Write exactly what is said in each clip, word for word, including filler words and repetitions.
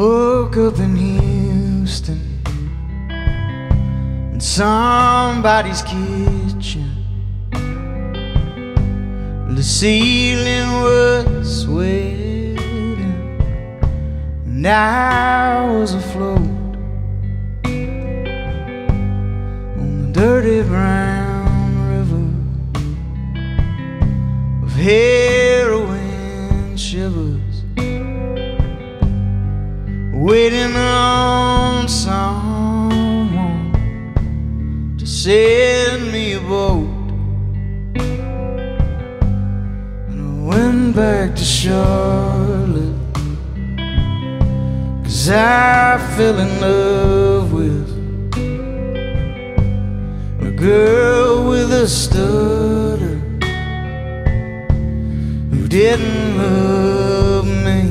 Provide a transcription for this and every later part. woke up in Houston, in somebody's kitchen. The ceiling was swaying, and I was afloat on the dirty brown river of heroin shivers, waiting on someone to send me a boat. Went back to Charlotte, 'cause I fell in love with a girl with a stutter who didn't love me.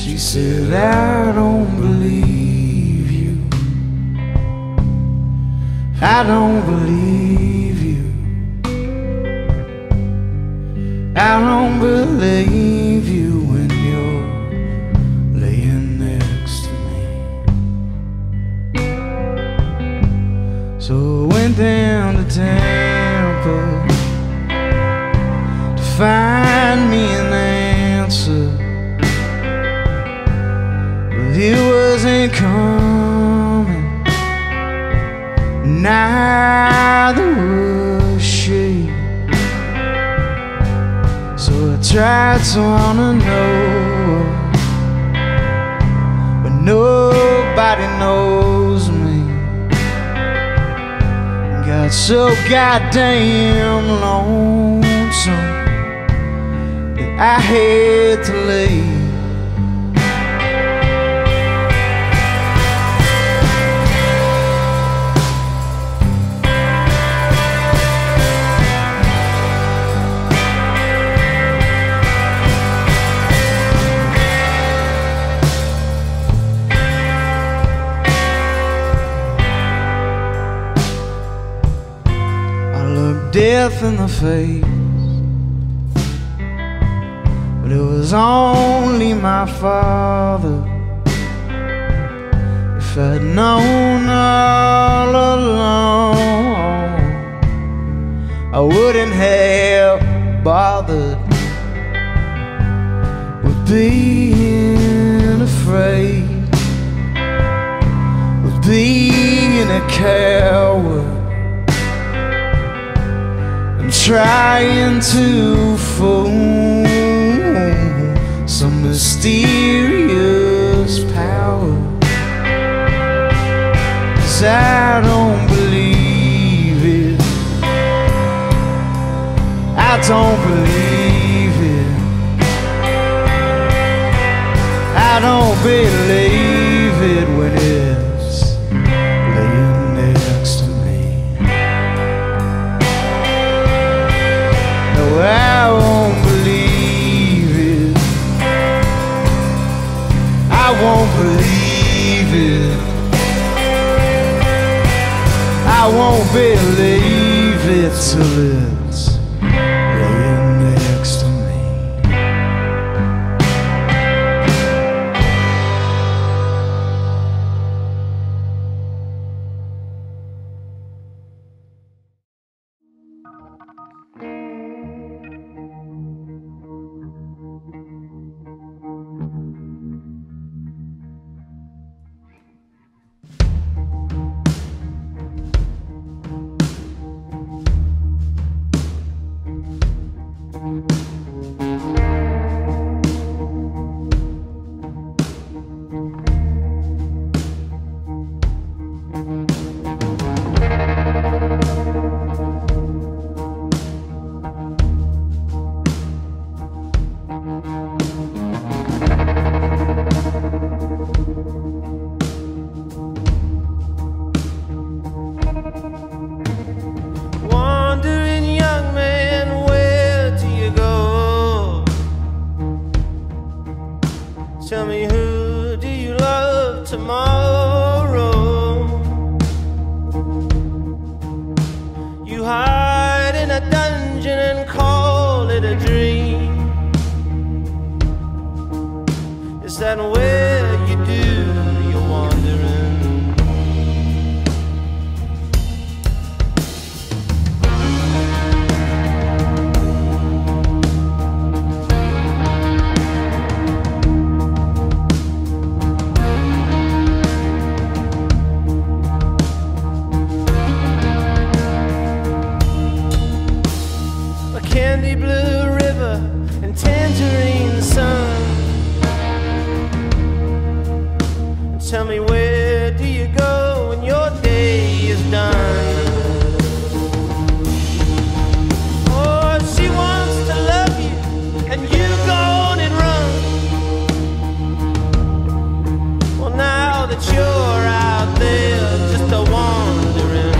She said, I don't believe you, I don't believe you, I don't believe you when you're laying next to me. So I went down to Tampa to find me an answer, but it wasn't coming, neither was she. So I tried to wanna know her, but nobody knows me. Got so goddamn lonesome that I had to leave. Death in the face, but it was only my father. If I'd known all along, I wouldn't have bothered with being afraid, with being a coward, trying to fool some mysterious power. 'Cause I don't believe it, I don't believe it, I don't believe it when it's laying next to me. I won't believe it, I won't believe it, I won't believe it till it's laying next to me. Wandering young man, where do you go? candy blue river and tangerine sun. And tell me, where do you go when your day is done? Oh, she wants to love you and you go on and run. Well, now that you're out there, just a wandering.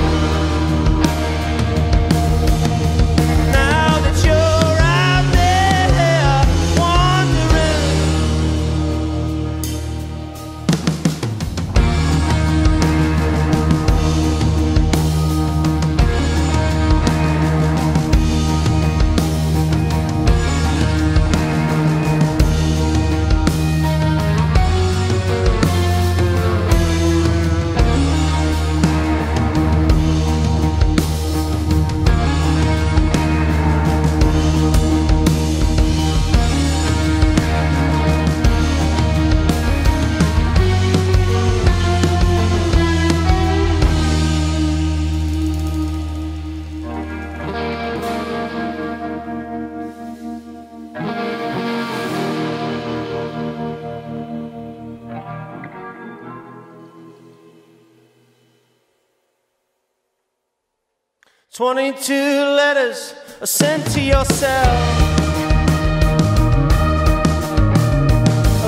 twenty-two letters are sent to yourself,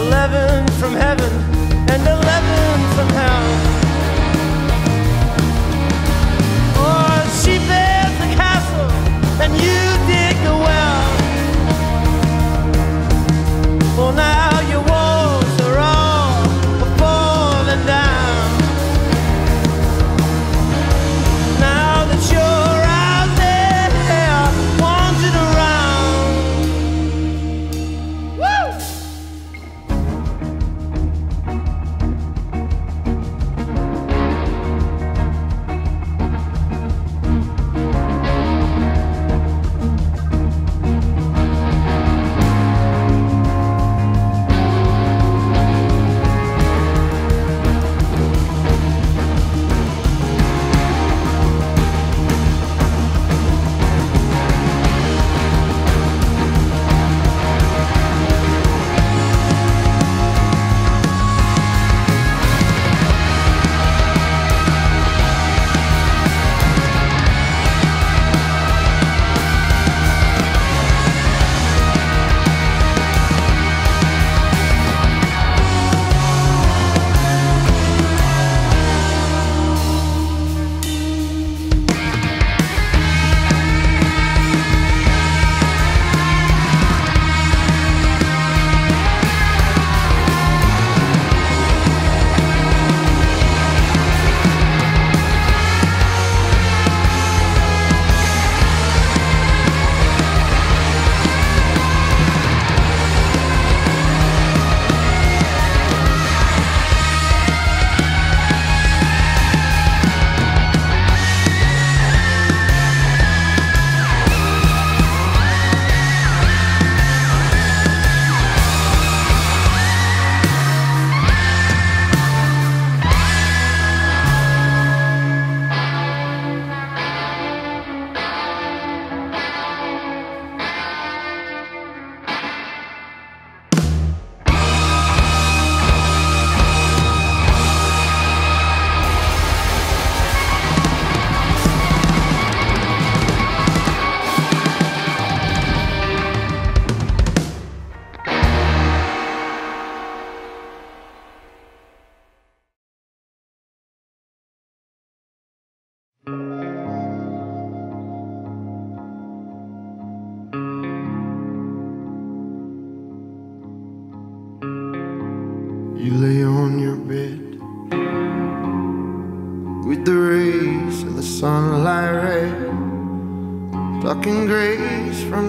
eleven from heaven and eleven from hell. Or she built the castle and you dig the well. Well, now your walls are all falling down. Now that you're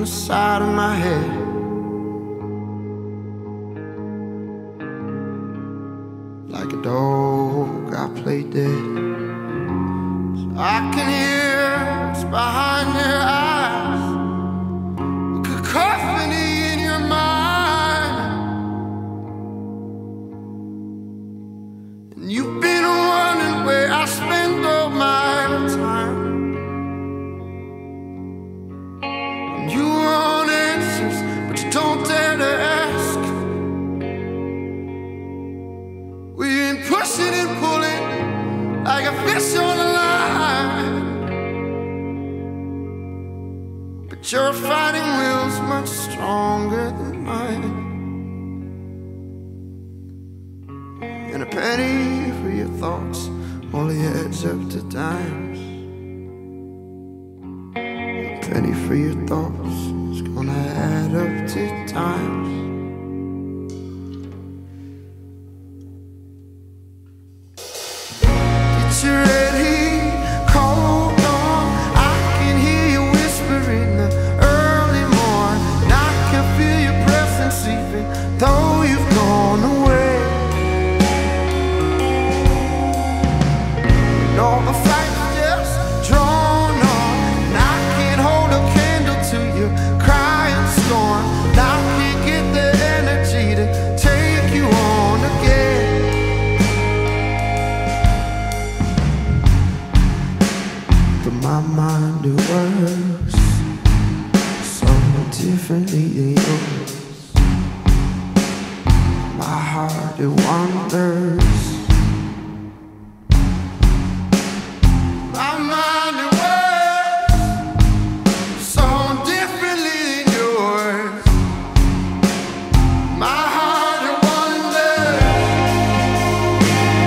side of my head. Like a dog I play dead, so I can hear what's behind your eyes, the cacophony in your mind. And you've been wondering where I spend all my time. And you But your fighting will's much stronger than mine, and a penny for your thoughts only adds up to dimes. A penny for your thoughts is gonna add up to dimes. Though you've gone away, and all the fight's just drawn on, and I can't hold a candle to your crying storm, and I can't get the energy to take you on again. But my mind, it works so differently than yours. My heart, it wanders. My mind, it works so differently than yours. My heart, it wanders.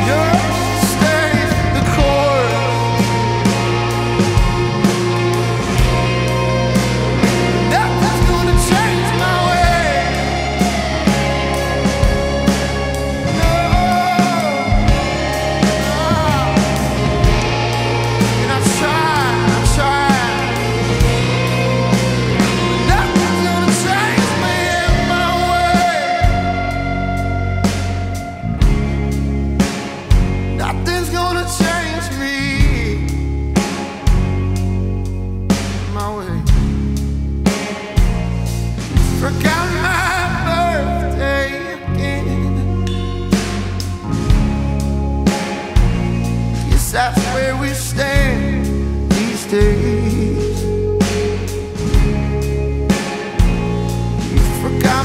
Yours stays the course. Nothing's gonna change my way. Forgot my birthday again. Yes, that's where we stand these days. You forgot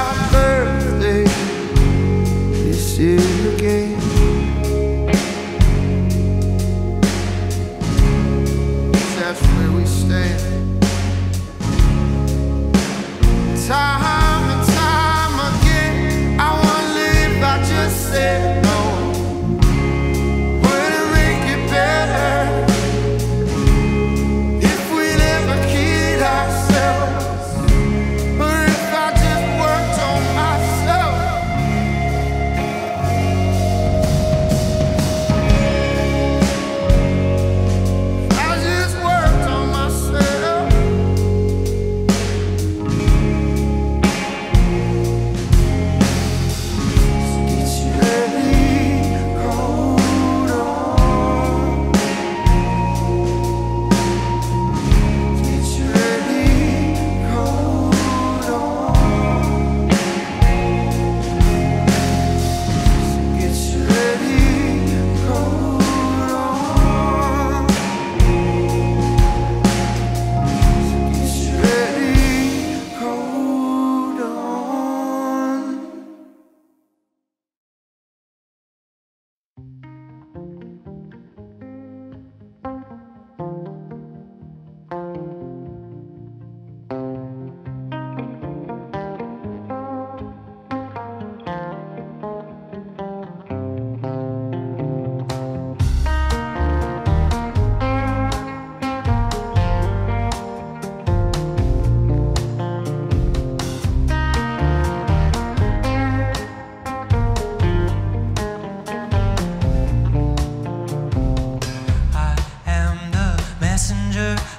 birthday this year again. Yes, that's where we stand. Time and time again, I wanna live, I just said no. Wouldn't make it better if we never kid ourselves, or if I just worked on myself. If I just worked on myself.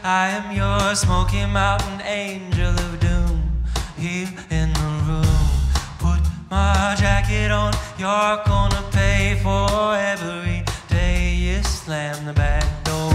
I am your Smoky Mountain angel of doom, here in the room. Put my jacket on, you're gonna pay for every day you slam the back door.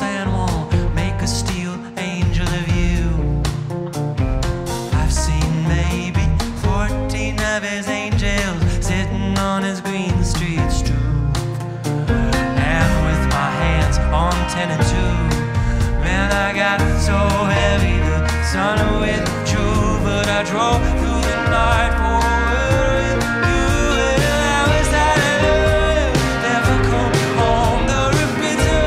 San Juan, make a steel angel of you. I've seen maybe fourteen of his angels sitting on his green street. so heavy, the sun away the truth, but I drove through the night forward with you. And I was out of love, never come home. The repeats of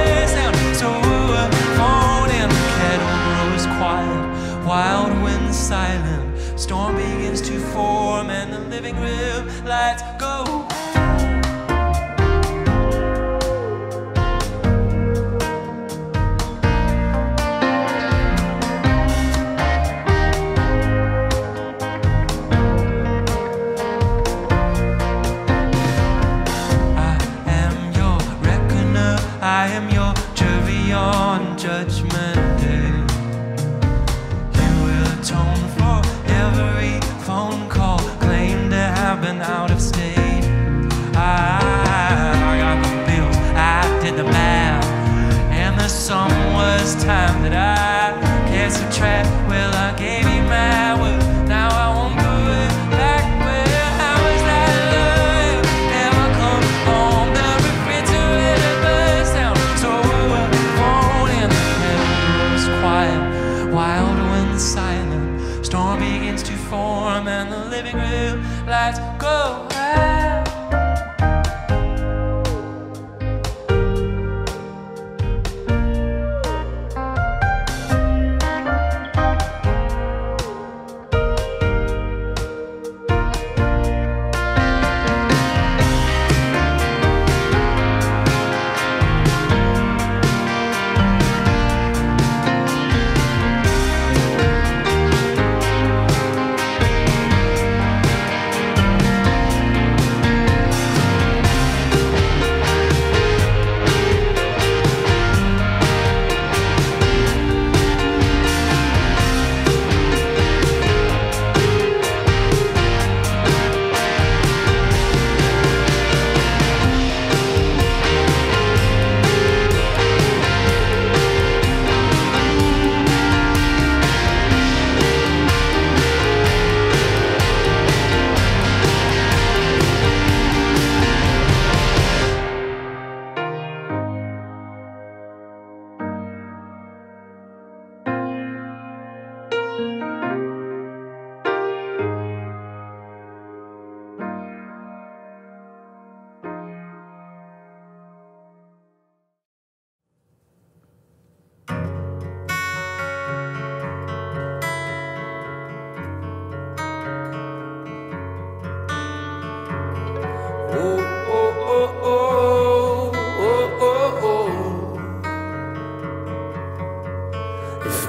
every sound, so we were phone and the kettle grows quiet, wild winds silent, storm begins to form and the living room lights go. I am your jury on Judgment Day. You will atone for every phone call, claim to have been out of state. I, I got the bills, I did the math, and the sum was time that I cast a trap. Well, I gave you my word, now I won't go back. Where I was that love, never come home. The silent storm begins to form and the living room lights go out.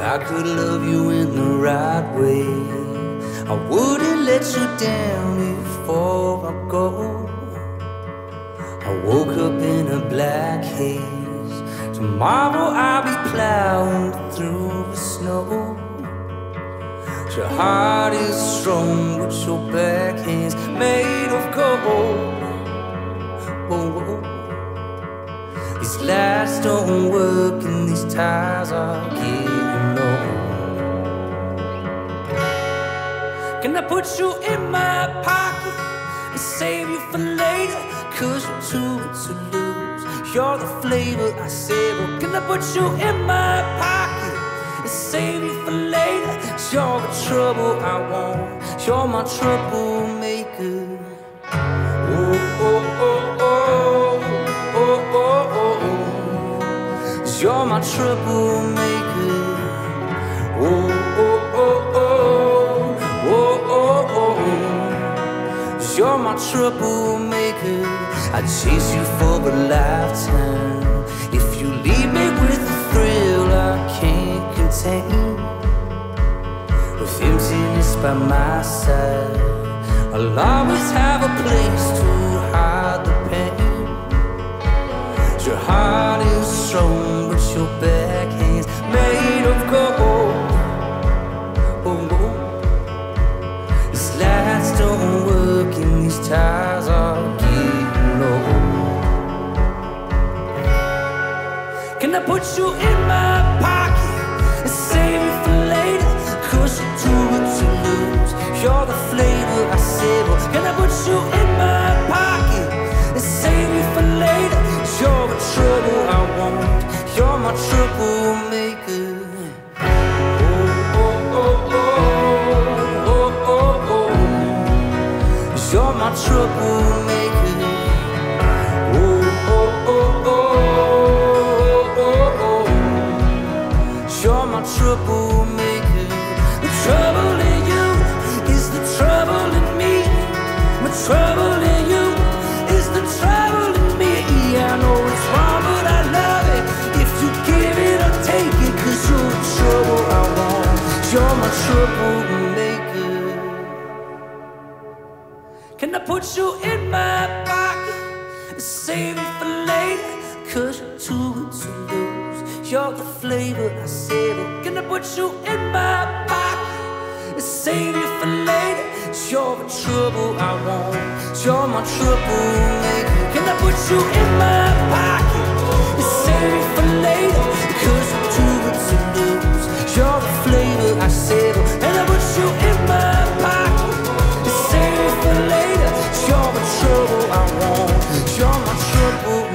I could love you in the right way, I wouldn't let you down before I go. I woke up in a black haze, tomorrow I'll be plowing through the snow. Your heart is strong but your back hand's made of gold. Oh, these lights don't work and these ties are getting. Can I put you in my pocket and save you for later? Cause you're too good to lose, you're the flavor I savor. Can I put you in my pocket and save you for later? You're the trouble I want, you're my troublemaker. Oh, oh, oh, oh, oh, oh, oh, oh. You're my troublemaker. Oh, you're my troublemaker. I chase you for a lifetime. If you leave me with a thrill I can't contain, with emptiness by my side, I'll always have a place to hide the pain. Your heart is strong but your back hand's made of gold. Oh, oh. These lights don't work, these ties are getting old. Can I put you in my pocket and save you for later? Cause you're too good to lose, you're the flavor I savor. Can I put you in my pocket and save you for later? You're the trouble I want, you're my troublemaker. my troublemaker. Oh, oh, oh, oh, oh, oh. You're my troublemaker. The trouble in you is the trouble in me. My trouble in you is the trouble in me. I know it's wrong, but I love it. If you give it, I'll take it. 'Cause you're the trouble I want. You're my troublemaker. Can I put you in my pocket, save it for later? 'Cause you're too good to lose. You're the flavor I savor. Can I put you in my pocket, save it for later? You're the trouble I want. You're my troublemaker. Can I put you in my pocket, save it for later? 'Cause you're too good to lose. You're the flavor I savor. Can I put you in my pocket, save it for later? You're the trouble I want. You're my troublemaker.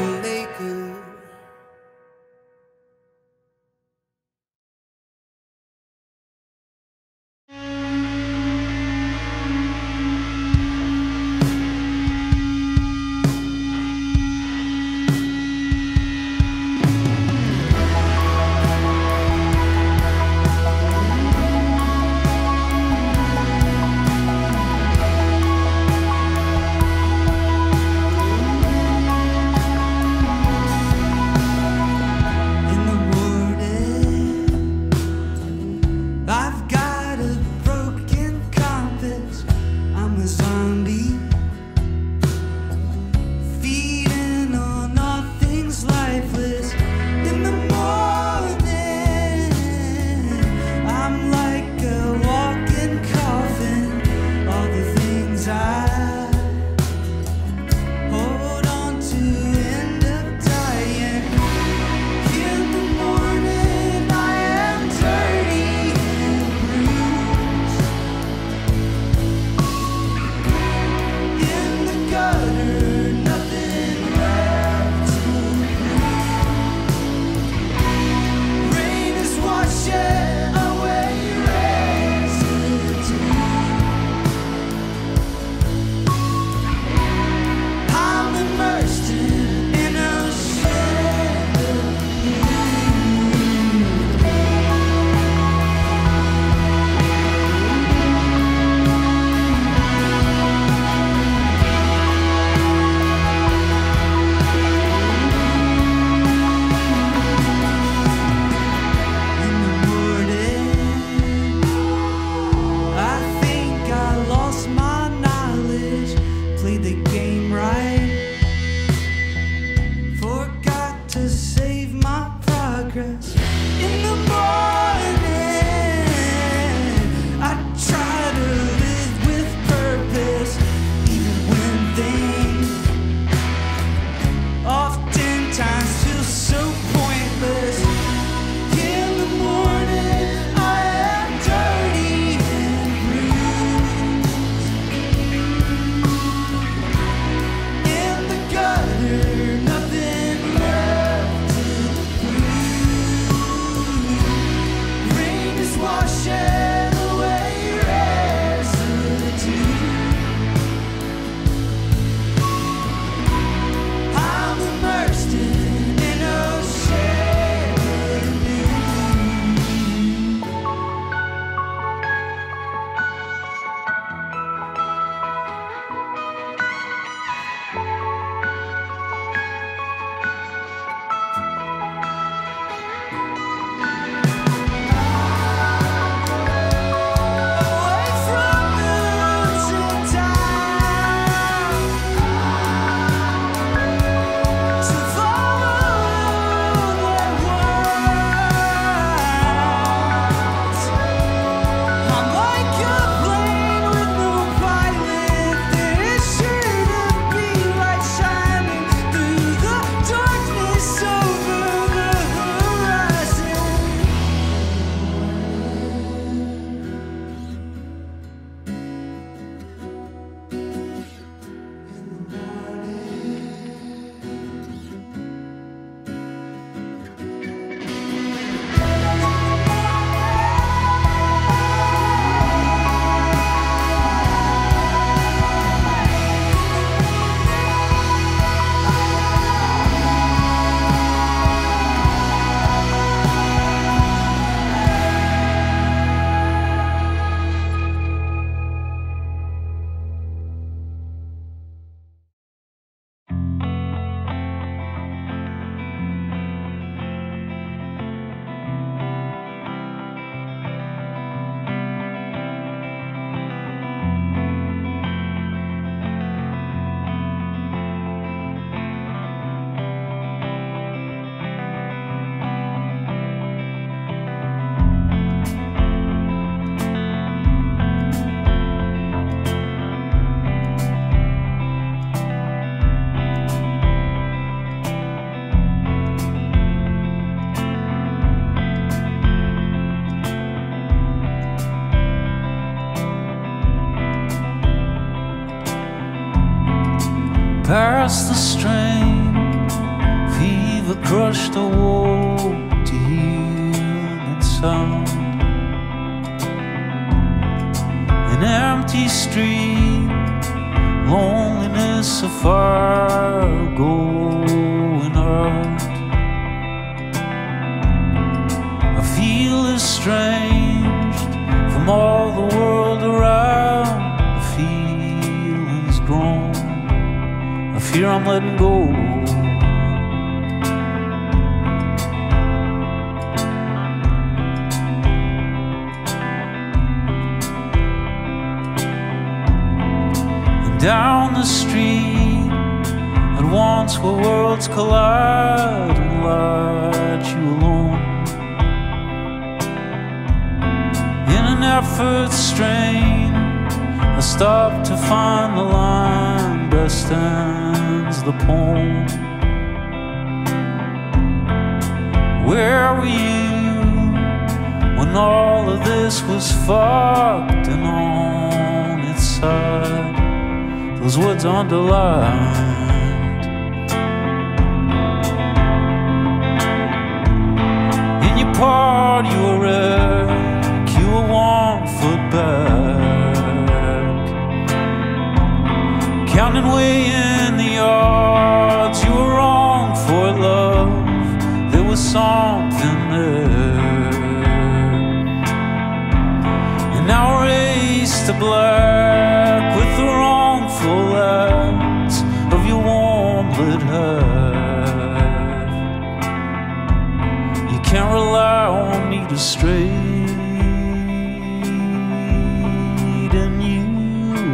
past the strain. Fever crushed the wall to hear that sound. An empty street, loneliness afar going out. I feel estranged from all the world around. The feeling's grown, I fear I'm letting go. Down the street at once where worlds collide and light you alone. In an effort strain, I stop to find the line that stands the poem. Where were you when all of this was fucked and on its side? Those words underlined. In your part, you were wreck, you were one foot back, counting way in the yards. You were wrong for love, there was something there. And now race to black with the wrong lights of your warm lit heart. You can't rely on me to straighten you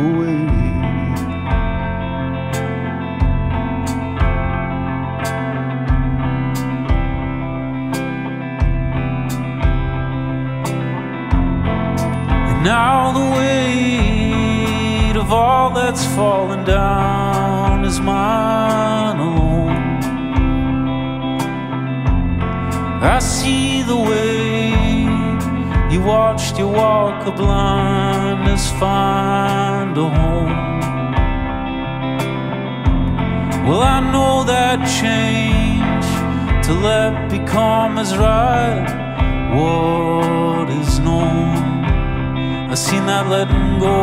away. And now the way of all that's fallen down is mine alone. I see the way you watched your walk of blindness find a home. Well, I know that change to let become is right what is known. I seen that letting go.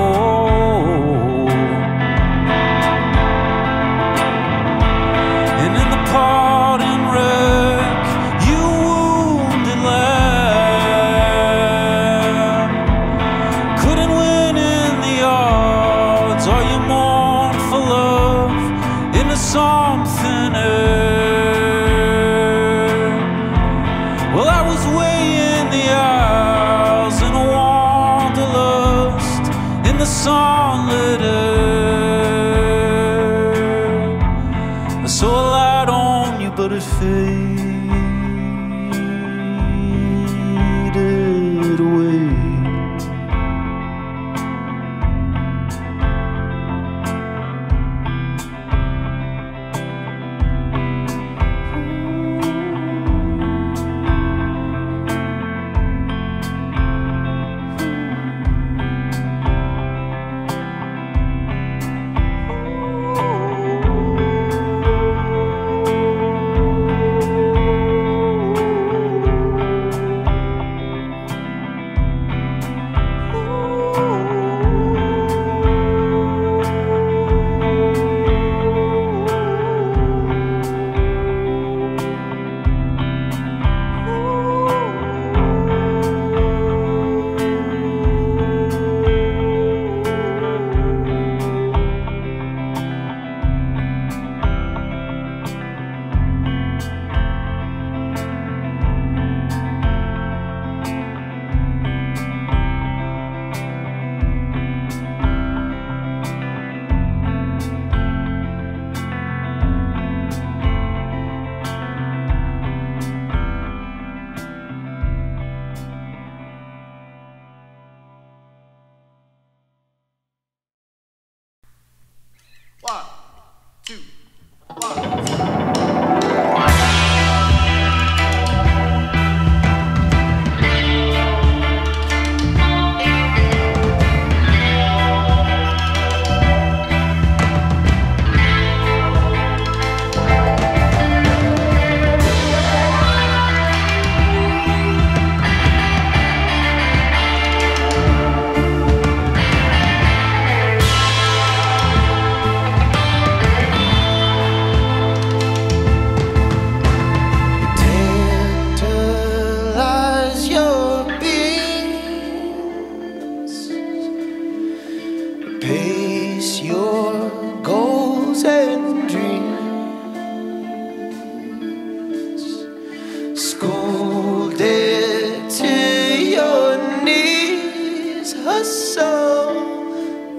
The sunlit earth, I saw a light on you, but it faded away.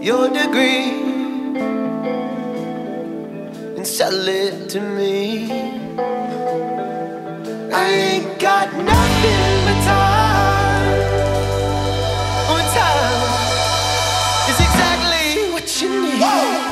your degree and sell it to me. I ain't got nothing but time. Oh, time is exactly what you need. Whoa.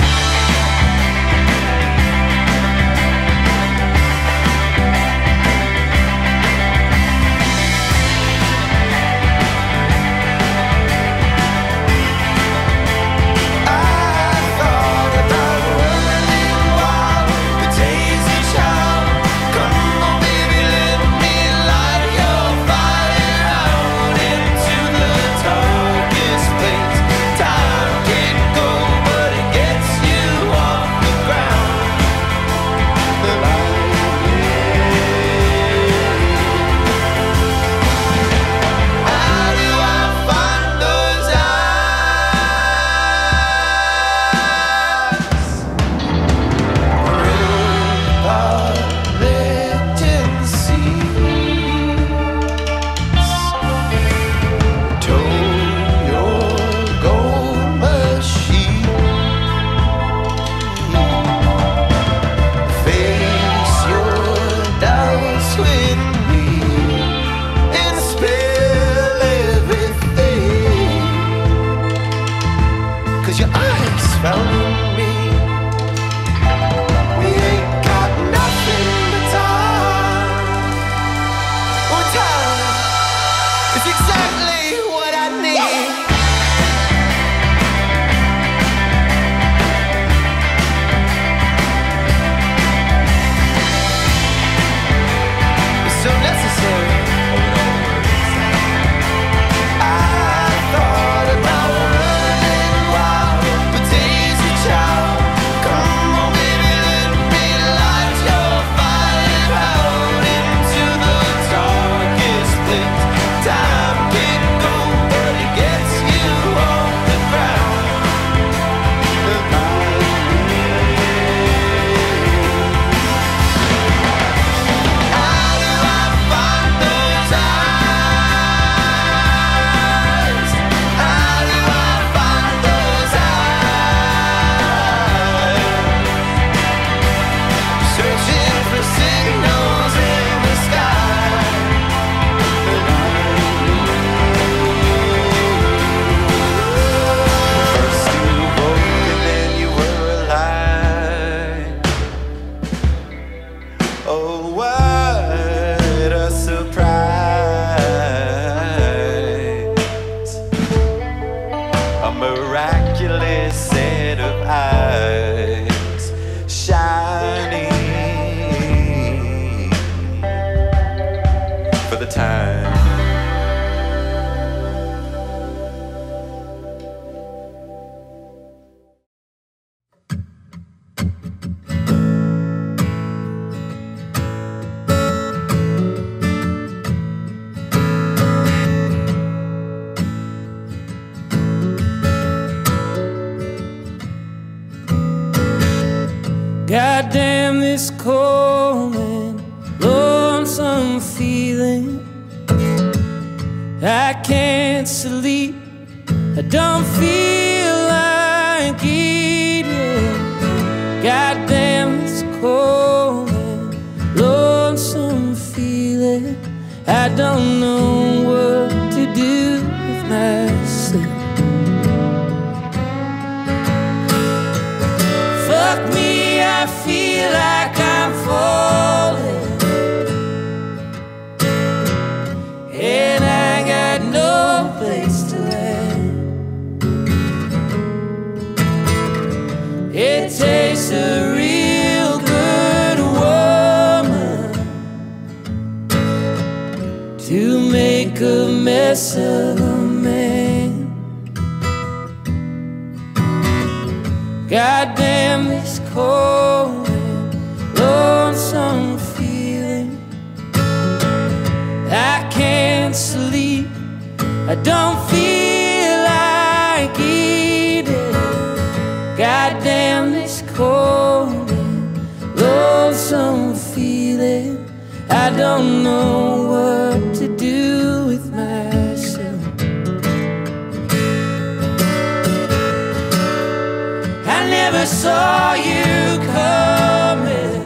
never saw you coming.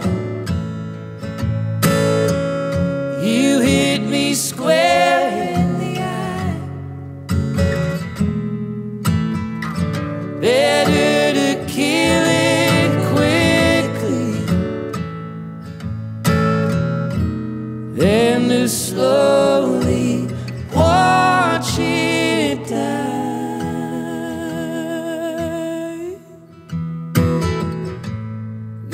You hit me square in the eye. Better to kill it quickly than to slowly watch it die.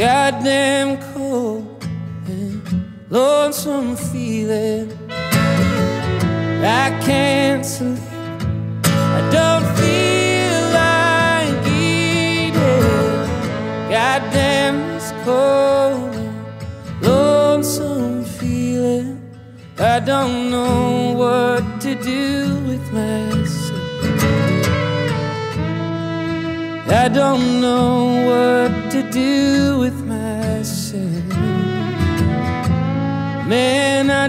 Goddamn cold and lonesome feeling. I can't sleep, I don't feel like eating. Goddamn this cold and lonesome feeling. I don't know what to do with myself. I don't know what to do with myself. Man, I